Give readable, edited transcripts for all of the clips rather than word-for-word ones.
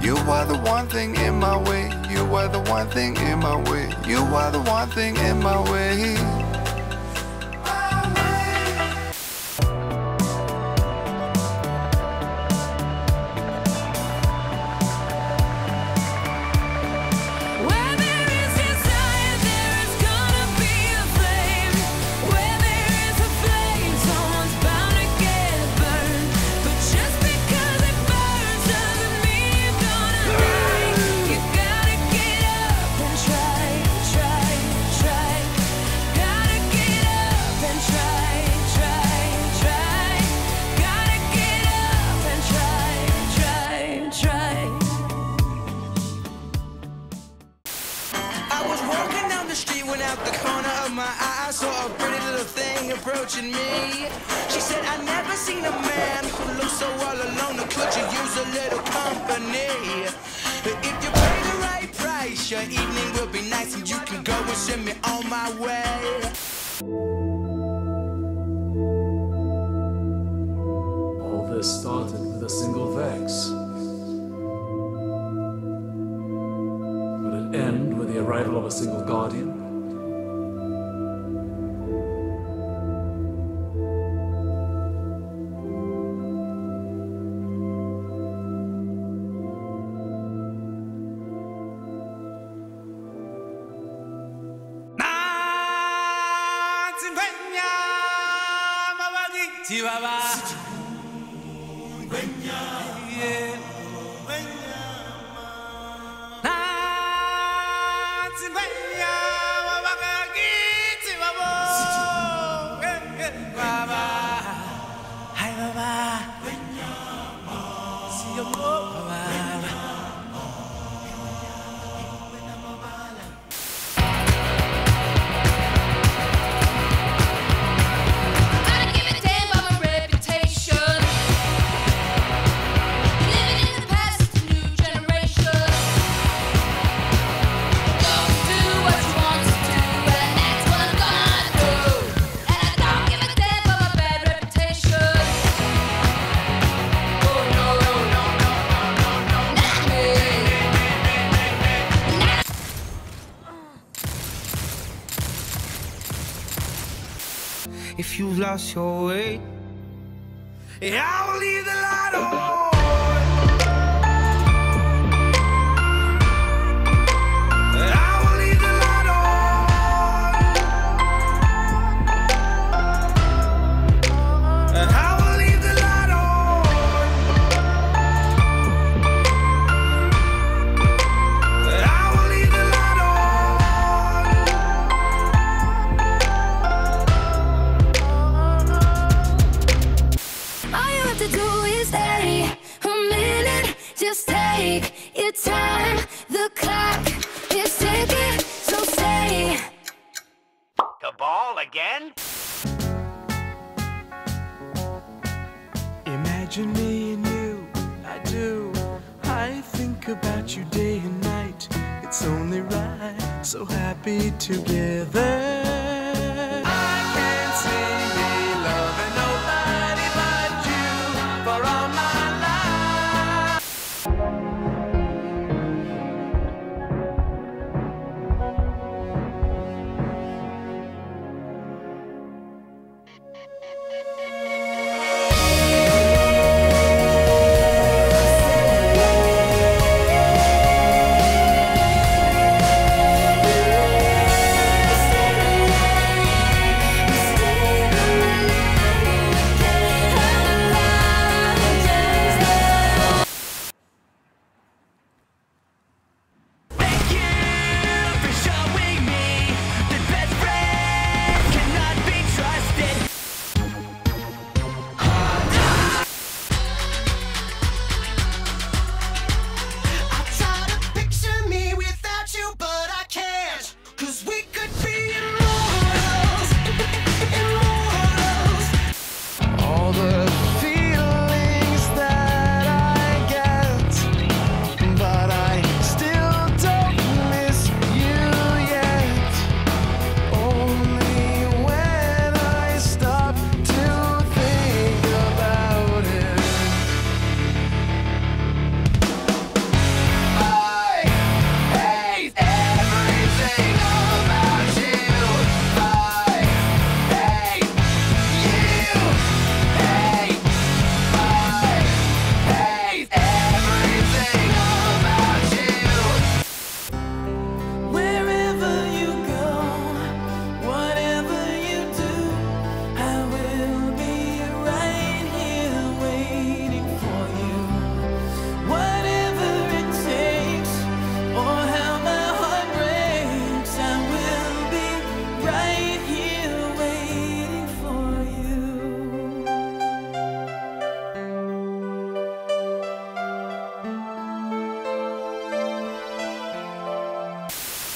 You are the one thing in my way. You are the one thing in my way. You are the one thing in my way. Out the corner of my eye, I saw a pretty little thing approaching me. She said, "I never seen a man who looks so all alone. Could you use a little company? If you pay the right price, your evening will be nice, and you can go and send me on my way." All this started with a single vex, but it ended with the arrival of a single guardian. Chihuahua, if you've lost your way, I'll leave the light on. Time, the clock is ticking, so stay. Cabal again? Imagine me and you, I do. I think about you day and night. It's only right, so happy together.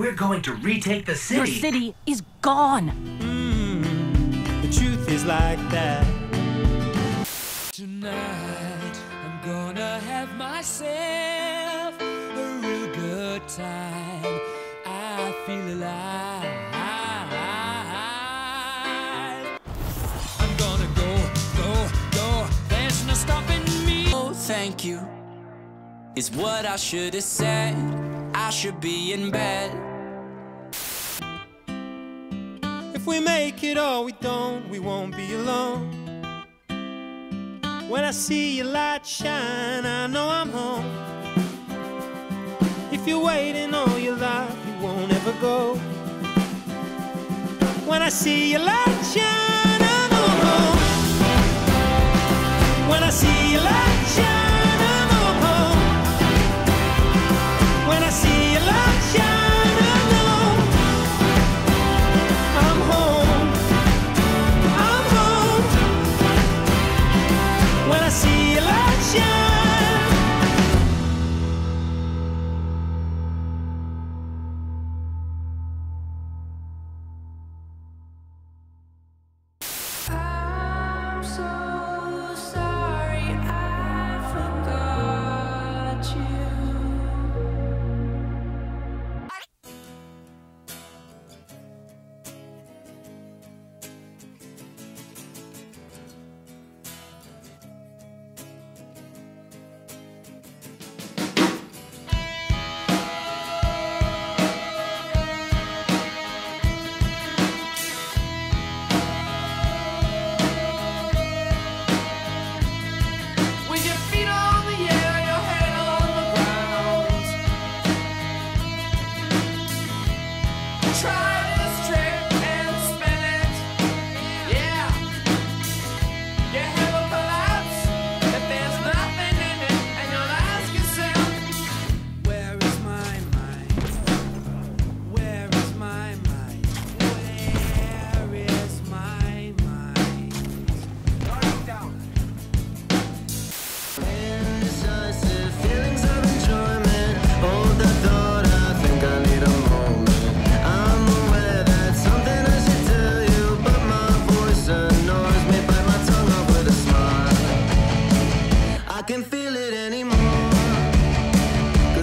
We're going to retake the city. Your city is gone. The truth is like that. Tonight, I'm gonna have myself a real good time. I feel alive. I'm gonna go, go, go. There's no stopping me. Oh, thank you is what I should have said. I should be in bed. If we make it or we don't, we won't be alone. When I see your light shine, I know I'm home. If you're waiting all your life, you won't ever go. When I see your light shine, I know I'm home. When I see your light shine,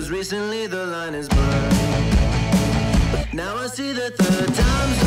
recently the line is burned, but now I see that the time's